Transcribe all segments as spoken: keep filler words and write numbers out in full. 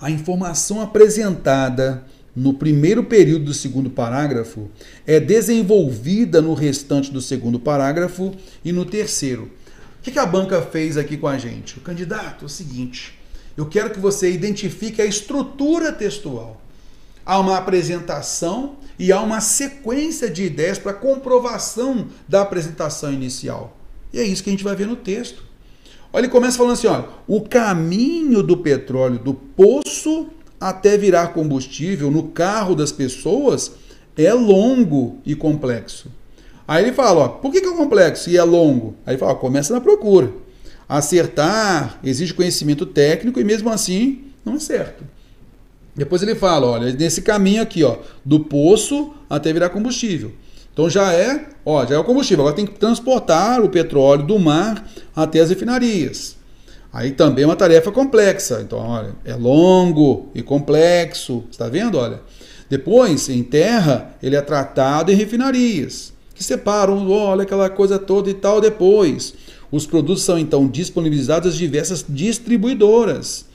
A informação apresentada no primeiro período do segundo parágrafo é desenvolvida no restante do segundo parágrafo e no terceiro. O que a banca fez aqui com a gente? O candidato, é o seguinte, eu quero que você identifique a estrutura textual. Há uma apresentação e há uma sequência de ideias para comprovação da apresentação inicial. E é isso que a gente vai ver no texto. Olha, ele começa falando assim, olha, o caminho do petróleo do poço até virar combustível no carro das pessoas é longo e complexo. Aí ele fala, ó, por que que é complexo e é longo? Aí ele fala, ó, começa na procura. Acertar exige conhecimento técnico e mesmo assim não é certo. Depois ele fala, olha, nesse caminho aqui, ó, do poço até virar combustível. Então já é, ó, já é o combustível, agora tem que transportar o petróleo do mar até as refinarias. Aí também é uma tarefa complexa, então olha, é longo e complexo, está vendo, olha? Depois, em terra, ele é tratado em refinarias, que separam, olha, aquela coisa toda e tal. Depois, os produtos são então disponibilizados às diversas distribuidoras,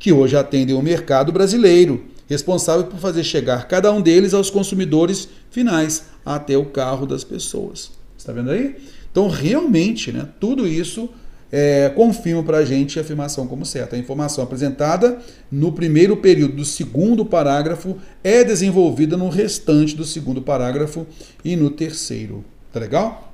que hoje atendem o mercado brasileiro, responsável por fazer chegar cada um deles aos consumidores finais, até o carro das pessoas. Está vendo aí? Então, realmente, né, tudo isso é, confirma para a gente a afirmação como certa. A informação apresentada no primeiro período do segundo parágrafo é desenvolvida no restante do segundo parágrafo e no terceiro. Tá legal?